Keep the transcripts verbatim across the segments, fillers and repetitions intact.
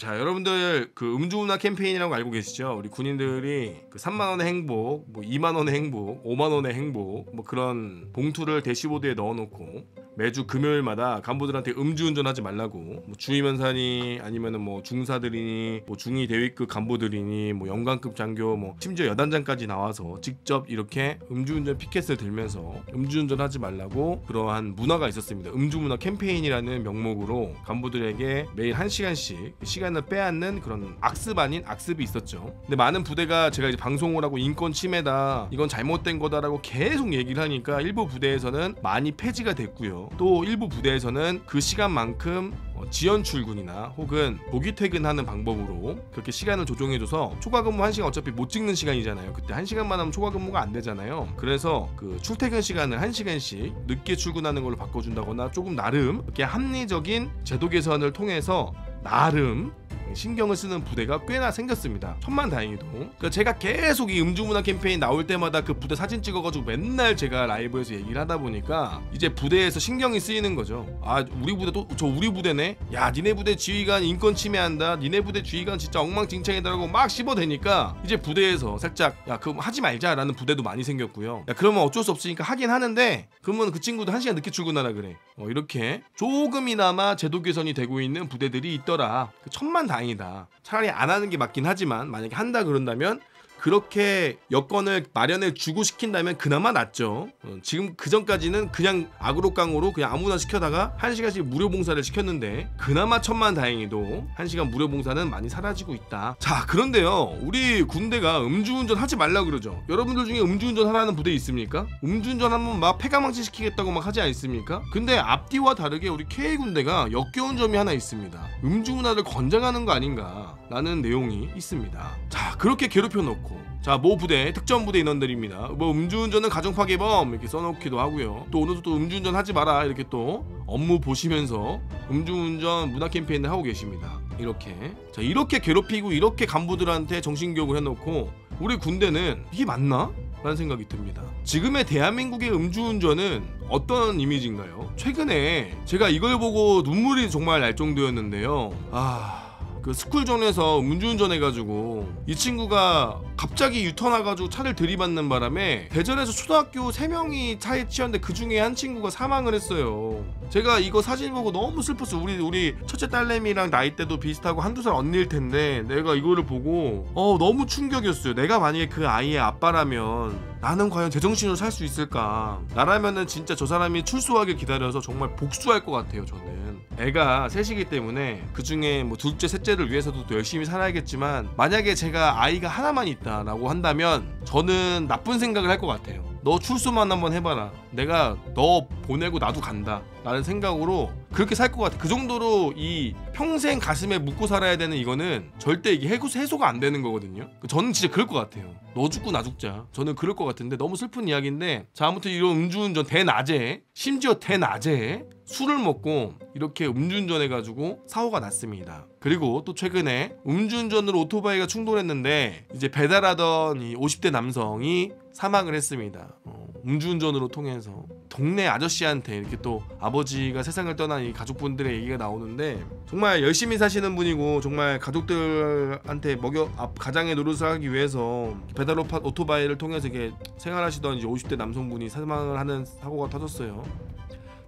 자, 여러분들 그 음주운화 캠페인이라고 알고 계시죠? 우리 군인들이 그 삼만 원의 행복, 뭐 이만 원의 행복, 오만 원의 행복, 뭐 그런 봉투를 대시보드에 넣어놓고 매주 금요일마다 간부들한테 음주운전하지 말라고 뭐 주임연사니 아니면은 뭐 중사들이니 뭐 중위 대위급 간부들이니 뭐 영관급 장교 뭐 심지어 여단장까지 나와서 직접 이렇게 음주운전 피켓을 들면서 음주운전하지 말라고 그러한 문화가 있었습니다. 음주문화 캠페인이라는 명목으로 간부들에게 매일 한 시간씩 시간 빼앗는 그런 악습 아닌 악습이 있었죠. 근데 많은 부대가 제가 이제 방송을 하고 인권 침해다 이건 잘못된 거다라고 계속 얘기를 하니까 일부 부대에서는 많이 폐지가 됐고요. 또 일부 부대에서는 그 시간만큼 지연 출근이나 혹은 보기 퇴근하는 방법으로 그렇게 시간을 조정해줘서 초과근무 한 시간 어차피 못 찍는 시간이잖아요. 그때 한 시간만 하면 초과근무가 안 되잖아요. 그래서 그 출퇴근 시간을 한 시간씩 늦게 출근하는 걸로 바꿔준다거나 조금 나름 이렇게 합리적인 제도 개선을 통해서 나름 신경을 쓰는 부대가 꽤나 생겼습니다. 천만 다행히도. 그러니까 제가 계속 이 음주문화 캠페인 나올 때마다 그 부대 사진 찍어가지고 맨날 제가 라이브에서 얘기를 하다 보니까 이제 부대에서 신경이 쓰이는 거죠. 아, 우리 부대 또 저 우리 부대네. 야, 니네 부대 지휘관 인권 침해한다. 니네 부대 지휘관 진짜 엉망진창이다라고 막 씹어대니까 이제 부대에서 살짝 야 그럼 하지 말자라는 부대도 많이 생겼고요. 야 그러면 어쩔 수 없으니까 하긴 하는데 그러면 그 친구도 한 시간 늦게 출근하라 그래. 어, 이렇게 조금이나마 제도 개선이 되고 있는 부대들이 있더라. 그 천만 다행. 다행이다. 차라리 안 하는 게 맞긴 하지만 만약에 한다 그런다면 그렇게 여건을 마련해 주고 시킨다면 그나마 낫죠. 지금 그전까지는 그냥 악으로 깡으로 그냥 아무나 시켜다가 한 시간씩 무료 봉사를 시켰는데 그나마 천만 다행히도 한 시간 무료 봉사는 많이 사라지고 있다. 자, 그런데요, 우리 군대가 음주운전 하지 말라 그러죠. 여러분들 중에 음주운전 하라는 부대 있습니까? 음주운전 하면 막 폐가망신 시키겠다고 막 하지 않습니까? 근데 앞뒤와 다르게 우리 K 군대가 역겨운 점이 하나 있습니다. 음주 문화를 권장하는 거 아닌가 라는 내용이 있습니다. 자, 그렇게 괴롭혀 놓고 자, 모 부대 특전 부대 인원들입니다. 뭐 음주운전은 가정파괴범 이렇게 써놓기도 하고요. 또 오늘도 또 음주운전 하지 마라 이렇게 또 업무 보시면서 음주운전 문화 캠페인을 하고 계십니다. 이렇게 자, 이렇게 괴롭히고 이렇게 간부들한테 정신교육을 해놓고 우리 군대는 이게 맞나? 라는 생각이 듭니다. 지금의 대한민국의 음주운전은 어떤 이미지인가요? 최근에 제가 이걸 보고 눈물이 정말 날 정도였는데요. 아... 그 스쿨존에서 음주운전 해가지고 이 친구가 갑자기 유턴와가지고 차를 들이받는 바람에 대전에서 초등학교 세 명이 차에 치였는데 그 중에 한 친구가 사망을 했어요. 제가 이거 사진 보고 너무 슬펐어요. 우리 우리 첫째 딸내미랑 나이대도 비슷하고 한두 살 언니일 텐데 내가 이거를 보고 어 너무 충격이었어요. 내가 만약에 그 아이의 아빠라면 나는 과연 제정신으로 살 수 있을까? 나라면은 진짜 저 사람이 출소하길 기다려서 정말 복수할 것 같아요. 저는 애가 셋이기 때문에 그 중에 뭐 둘째 셋째를 위해서도 또 열심히 살아야겠지만 만약에 제가 아이가 하나만 있다라고 한다면 저는 나쁜 생각을 할 것 같아요. 너 출소만 한번 해봐라. 내가 너 보내고 나도 간다 라는 생각으로 그렇게 살 것 같아. 그 정도로 이 평생 가슴에 묻고 살아야 되는 이거는 절대 이게 해소, 해소가 안 되는 거거든요. 저는 진짜 그럴 것 같아요. 너 죽고 나 죽자. 저는 그럴 것 같은데 너무 슬픈 이야기인데 자, 아무튼 이런 음주운전 대낮에 심지어 대낮에 술을 먹고 이렇게 음주운전 해가지고 사고가 났습니다. 그리고 또 최근에 음주운전으로 오토바이가 충돌했는데 이제 배달하던 이 오십 대 남성이 사망을 했습니다. 어, 음주운전으로 통해서 동네 아저씨한테 이렇게 또 아버지가 세상을 떠난 이 가족분들의 얘기가 나오는데 정말 열심히 사시는 분이고 정말 가족들한테 먹여 가장의 노릇을 하기 위해서 배달 오토바이를 통해서 이게 생활하시던 이제 오십 대 남성분이 사망을 하는 사고가 터졌어요.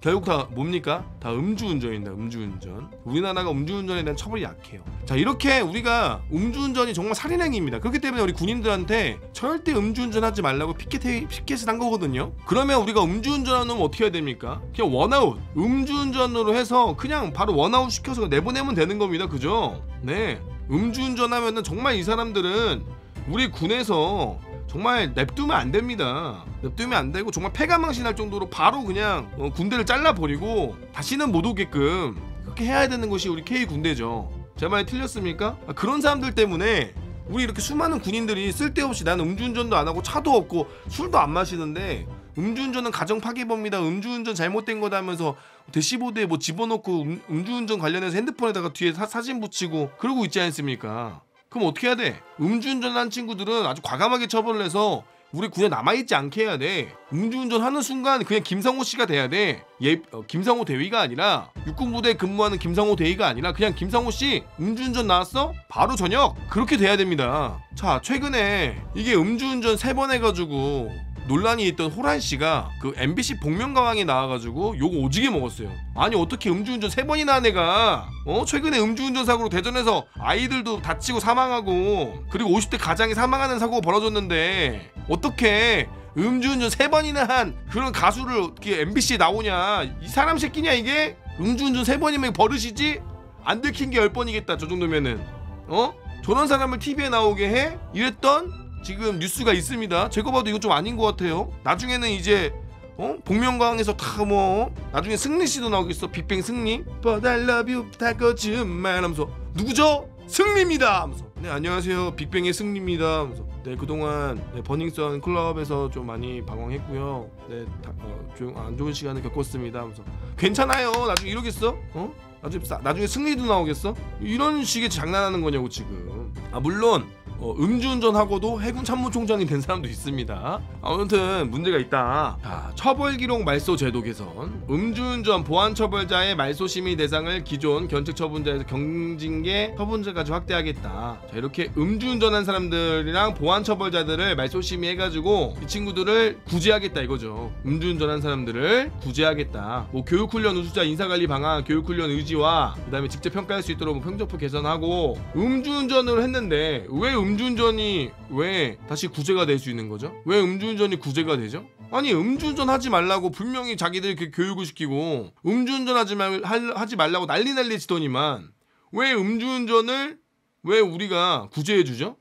결국 다 뭡니까? 다 음주운전입니다. 음주운전. 우리나라가 음주운전에 대한 처벌이 약해요. 자, 이렇게 우리가 음주운전이 정말 살인행위입니다. 그렇기 때문에 우리 군인들한테 절대 음주운전하지 말라고 피켓, 피켓을 한 거거든요. 그러면 우리가 음주운전하면 어떻게 해야 됩니까? 그냥 원아웃. 음주운전으로 해서 그냥 바로 원아웃 시켜서 내보내면 되는 겁니다. 그죠? 네. 음주운전하면은 정말 이 사람들은 우리 군에서 정말 냅두면 안 됩니다. 냅두면 안 되고 정말 폐가망신할 정도로 바로 그냥 어, 군대를 잘라버리고 다시는 못 오게끔 그렇게 해야 되는 것이 우리 K 군대죠. 제 말이 틀렸습니까? 아, 그런 사람들 때문에 우리 이렇게 수많은 군인들이 쓸데없이 난 음주운전도 안 하고 차도 없고 술도 안 마시는데 음주운전은 가정파괴범이다. 음주운전 잘못된 거다 하면서 대시보드에 뭐 집어넣고 음, 음주운전 관련해서 핸드폰에다가 뒤에 사, 사진 붙이고 그러고 있지 않습니까? 그럼 어떻게 해야 돼? 음주운전한 친구들은 아주 과감하게 처벌을 해서 우리 군에 남아있지 않게 해야 돼. 음주운전하는 순간 그냥 김상호 씨가 돼야 돼. 예, 어, 김상호 대위가 아니라 육군부대에 근무하는 김상호 대위가 아니라 그냥 김상호 씨 음주운전 나왔어? 바로 전역! 그렇게 돼야 됩니다. 자, 최근에 이게 음주운전 세 번 해가지고 논란이 있던 호란 씨가 그 엠비씨 복면가왕에 나와가지고 욕 오지게 먹었어요. 아니 어떻게 음주운전 세 번이나 한 애가 어? 최근에 음주운전 사고로 대전에서 아이들도 다치고 사망하고 그리고 오십 대 가장이 사망하는 사고가 벌어졌는데 어떻게 음주운전 세 번이나 한 그런 가수를 어떻게 엠비씨에 나오냐, 이 사람 새끼냐 이게? 음주운전 세 번이면 버릇이지? 안 들킨 게 열 번이겠다 저 정도면은. 어? 저런 사람을 티비에 나오게 해? 이랬던 지금 뉴스가 있습니다. 제가 봐도 이거 좀 아닌 것 같아요. 나중에는 이제 어? 복면가왕에서 다 뭐 나중에 승리씨도 나오겠어. 빅뱅 승리 But I love you 다 거짓말 하면서 누구죠? 승리입니다 하면서 네 안녕하세요 빅뱅의 승리입니다 하면서 네 그동안 네, 버닝썬 클럽에서 좀 많이 방황했고요 네 다, 어, 좀 안 좋은 시간을 겪었습니다 하면서 괜찮아요 나중에 이러겠어? 어? 나중에, 나중에 승리도 나오겠어? 이런 식의 장난하는 거냐고 지금. 아 물론 어, 음주운전하고도 해군참모총장이 된 사람도 있습니다. 아무튼 문제가 있다. 자, 처벌기록 말소 제도 개선. 음주운전 보안처벌자의 말소 심의 대상을 기존 견책처분자에서 경징계 처분자까지 확대하겠다. 자, 이렇게 음주운전한 사람들이랑 보안처벌자들을 말소 심의해가지고 이 친구들을 구제하겠다 이거죠. 음주운전한 사람들을 구제하겠다. 뭐 교육훈련 우수자 인사관리 방안, 교육훈련 의지와 그 다음에 직접 평가할 수 있도록 뭐 평정표 개선하고. 음주운전을 했는데 왜 음주운전을 음주운전이 왜 다시 구제가 될 수 있는 거죠? 왜 음주운전이 구제가 되죠? 아니 음주운전 하지 말라고 분명히 자기들 교육을 시키고 음주운전 하지, 말, 하지 말라고 난리 난리 치더니만 왜 음주운전을 왜 우리가 구제해주죠?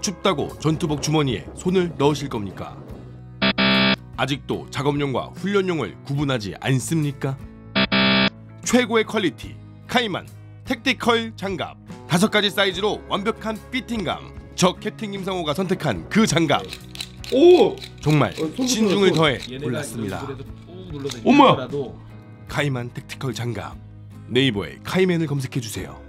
춥다고 전투복 주머니에 손을 넣으실 겁니까? 아직도 작업용과 훈련용을 구분하지 않습니까? 최고의 퀄리티 카이맨 택티컬 장갑 다섯 가지 사이즈로 완벽한 피팅감. 저 캡틴 김상호가 선택한 그 장갑. 오 정말 어, 신중을 더해 골랐습니다. 엄마 카이맨 택티컬 장갑. 네이버에 카이맨을 검색해 주세요.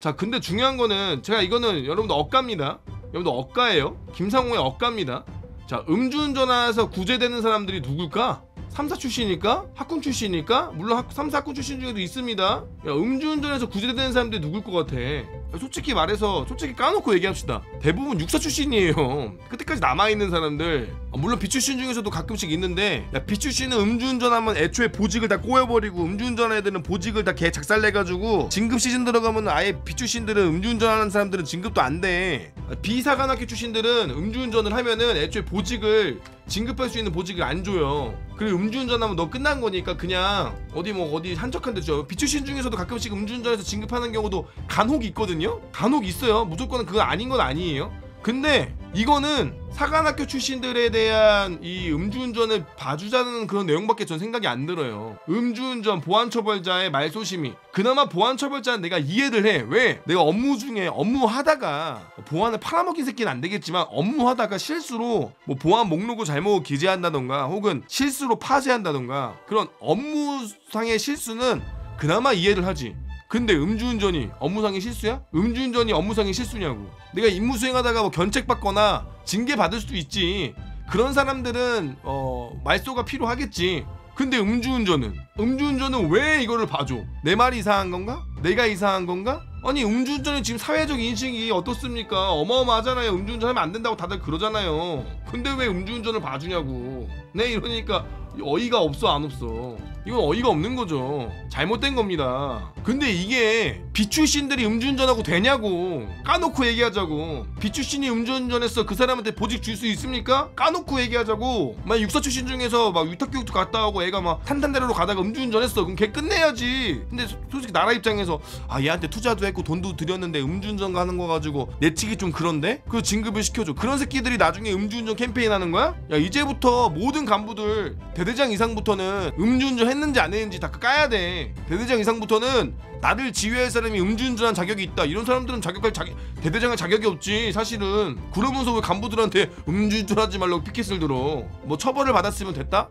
자 근데 중요한 거는 제가 이거는 여러분들 억가입니다. 여러분들 억가예요. 김상호의 억가입니다. 자 음주운전해서 구제되는 사람들이 누굴까? 삼사 출신이니까? 학군 출신이니까? 물론 학, 삼사 학군 출신 중에도 있습니다. 야, 음주운전에서 구제되는 사람들이 누굴 것 같아? 야, 솔직히 말해서 솔직히 까놓고 얘기합시다. 대부분 육사 출신이에요. 그때까지 남아있는 사람들. 아, 물론 B 출신 중에서도 가끔씩 있는데 야, B 출신은 음주운전하면 애초에 보직을 다 꼬여버리고 음주운전한 애들은 보직을 다 개 작살내가지고 진급 시즌 들어가면 아예 B 출신들은 음주운전하는 사람들은 진급도 안 돼. 아, B 사관학교 출신들은 음주운전을 하면은 애초에 보직을 진급할 수 있는 보직을 안 줘요. 그리고 음주운전하면 너 끝난 거니까 그냥 어디 뭐 어디 한적한데 줘. B 출신 중에서도 가끔씩 음주운전해서 진급하는 경우도 간혹 있거든요. 간혹 있어요. 무조건 그건 아닌 건 아니에요. 근데 이거는 사관학교 출신들에 대한 이 음주운전을 봐주자는 그런 내용밖에 전 생각이 안 들어요. 음주운전 보안처벌자의 말소심이. 그나마 보안처벌자는 내가 이해를 해. 왜? 내가 업무 중에 업무하다가 보안을 팔아먹인 새끼는 안 되겠지만 업무하다가 실수로 뭐 보안 목록을 잘못 기재한다던가 혹은 실수로 파쇄한다던가 그런 업무상의 실수는 그나마 이해를 하지. 근데 음주운전이 업무상의 실수야? 음주운전이 업무상의 실수냐고. 내가 임무 수행하다가 뭐 견책받거나 징계받을 수도 있지. 그런 사람들은 어... 말소가 필요하겠지. 근데 음주운전은? 음주운전은 왜 이거를 봐줘? 내 말이 이상한 건가? 내가 이상한 건가? 아니 음주운전은 지금 사회적 인식이 어떻습니까? 어마어마하잖아요. 음주운전 하면 안 된다고 다들 그러잖아요. 근데 왜 음주운전을 봐주냐고. 네 이러니까 어이가 없어 안 없어. 이건 어이가 없는 거죠. 잘못된 겁니다. 근데 이게 B 출신들이 음주운전하고 되냐고. 까놓고 얘기하자고. B 출신이 음주운전했어. 그 사람한테 보직 줄 수 있습니까? 까놓고 얘기하자고. 만약 육사 출신 중에서 막 위탁교육도 갔다 오고 애가 막 탄탄대로로 가다가 음주운전했어. 그럼 걔 끝내야지. 근데 솔직히 나라 입장에서 아 얘한테 투자도 했고 돈도 들였는데 음주운전 가는 거 가지고 내치기 좀 그런데? 그래서 진급을 시켜줘. 그런 새끼들이 나중에 음주운전 캠페인 하는 거야? 야 이제부터 모든 간부들 대대장 이상부터는 음주운전 했는지 안 했는지 다 까야 돼. 대대장 이상부터는 나를 지휘할 사람이 음주운전한 자격이 있다. 이런 사람들은 자격할 자격 대대장할 자격이 없지 사실은. 그러면서 왜 간부들한테 음주운전하지 말라고 피켓을 들어. 뭐 처벌을 받았으면 됐다?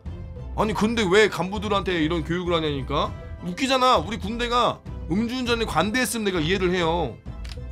아니 근데 왜 간부들한테 이런 교육을 하냐니까. 웃기잖아. 우리 군대가 음주운전에 관대했으면 내가 이해를 해요.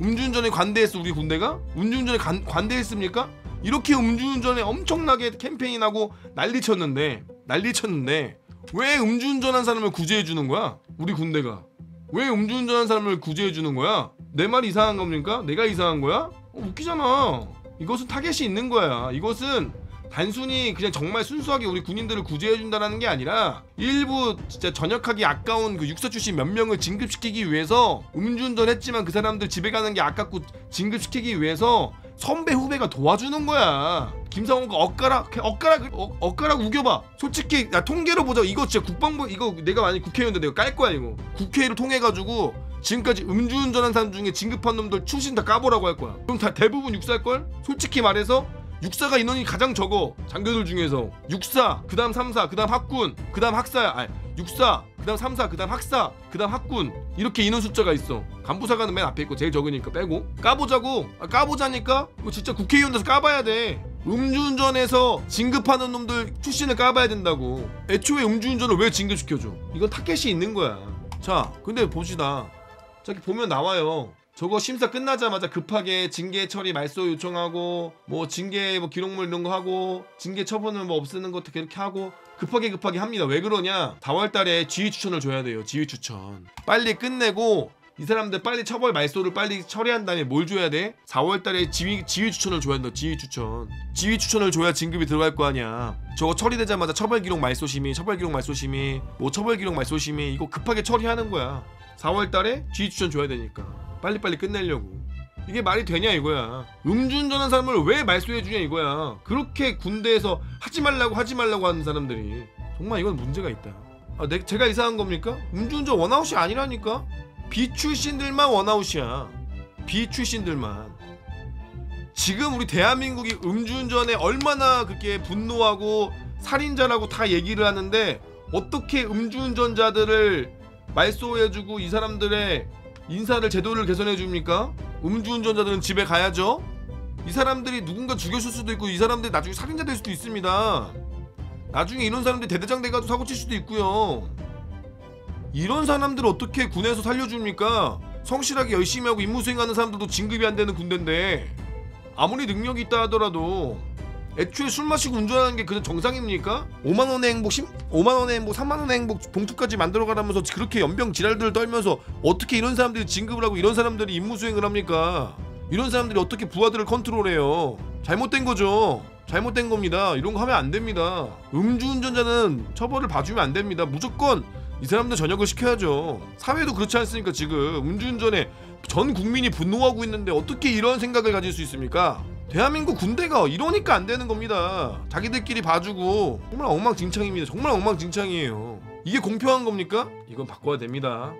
음주운전에 관대했어 우리 군대가? 음주운전에 관, 관대했습니까? 이렇게 음주운전에 엄청나게 캠페인하고 난리쳤는데 난리쳤는데 왜 음주운전한 사람을 구제해주는 거야? 우리 군대가 왜 음주운전한 사람을 구제해주는 거야? 내 말이 이상한 겁니까? 내가 이상한 거야? 어, 웃기잖아. 이것은 타겟이 있는 거야. 이것은 단순히 그냥 정말 순수하게 우리 군인들을 구제해준다는 게 아니라 일부 진짜 전역하기 아까운 그 육사 출신 몇 명을 진급시키기 위해서 음주운전 했지만 그 사람들 집에 가는 게 아깝고 진급시키기 위해서 선배 후배가 도와주는 거야. 김상호가 엇가락 엇가락 어, 엇가락 우겨봐. 솔직히 야, 통계로 보자. 이거 진짜 국방부 이거 내가 만약 국회의원인데 내가 깔 거야. 이거 국회를 통해가지고 지금까지 음주운전한 사람 중에 진급한 놈들 출신 다 까보라고 할 거야. 그럼 다 대부분 육사일걸? 솔직히 말해서 육사가 인원이 가장 적어. 장교들 중에서 육사, 그 다음 삼사, 그 다음 학군, 그 다음 학사야. 아니 육사, 그 다음 삼사, 그 다음 학사, 그 다음 학군, 이렇게 인원 숫자가 있어. 간부사관은 맨 앞에 있고 제일 적으니까 빼고. 까보자고. 아, 까보자니까 뭐 진짜 국회의원 돼서 까봐야 돼. 음주운전에서 진급하는 놈들 출신을 까봐야 된다고. 애초에 음주운전을 왜 진급시켜줘? 이건 타켓이 있는 거야. 자 근데 봅시다. 저기 보면 나와요. 저거 심사 끝나자마자 급하게 징계 처리 말소 요청하고 뭐 징계 뭐 기록물 이런 거 하고 징계 처분을 뭐 없애는 것도 그렇게 하고 급하게 급하게 합니다. 왜 그러냐? 사월달에 지휘 추천을 줘야 돼요. 지휘 추천 빨리 끝내고 이 사람들 빨리 처벌 말소를 빨리 처리한 다음에 뭘 줘야 돼? 사월달에 지휘 지휘 추천을 줘야 된다. 지휘 추천 지휘 추천을 줘야 진급이 들어갈 거 아니야. 저거 처리되자마자 처벌 기록 말소 심의 처벌 기록 말소 심의 뭐 처벌 기록 말소 심의 이거 급하게 처리하는 거야. 사월달에 지휘 추천 줘야 되니까. 빨리빨리 끝내려고. 이게 말이 되냐 이거야. 음주운전한 사람을 왜 말소해주냐 이거야. 그렇게 군대에서 하지 말라고 하지 말라고 하는 사람들이 정말 이건 문제가 있다. 아, 내, 제가 이상한 겁니까? 음주운전 원아웃이 아니라니까. B 출신들만 원아웃이야. B 출신들만. 지금 우리 대한민국이 음주운전에 얼마나 그렇게 분노하고 살인자라고 다 얘기를 하는데 어떻게 음주운전자들을 말소해주고 이 사람들의 인사를 제도를 개선해줍니까? 음주운전자들은 집에 가야죠. 이 사람들이 누군가 죽였을 수도 있고 이 사람들이 나중에 살인자 될 수도 있습니다. 나중에 이런 사람들이 대대장 돼가지고 사고칠 수도 있고요. 이런 사람들을 어떻게 군에서 살려줍니까? 성실하게 열심히 하고 임무 수행하는 사람들도 진급이 안 되는 군대인데 아무리 능력이 있다 하더라도 애초에 술 마시고 운전하는 게 그냥 정상입니까? 오만 원의 행복, 오만 원의 행복, 삼만 원의 행복 봉투까지 만들어가라면서 그렇게 연병 지랄들을 떨면서 어떻게 이런 사람들이 진급을 하고 이런 사람들이 임무 수행을 합니까? 이런 사람들이 어떻게 부하들을 컨트롤해요? 잘못된 거죠. 잘못된 겁니다. 이런 거 하면 안 됩니다. 음주운전자는 처벌을 봐주면 안 됩니다. 무조건 이 사람들 전역을 시켜야죠. 사회도 그렇지 않습니까? 지금 음주운전에 전 국민이 분노하고 있는데 어떻게 이런 생각을 가질 수 있습니까? 대한민국 군대가 이러니까 안 되는 겁니다. 자기들끼리 봐주고 정말 엉망진창입니다. 정말 엉망진창이에요. 이게 공평한 겁니까? 이건 바꿔야 됩니다.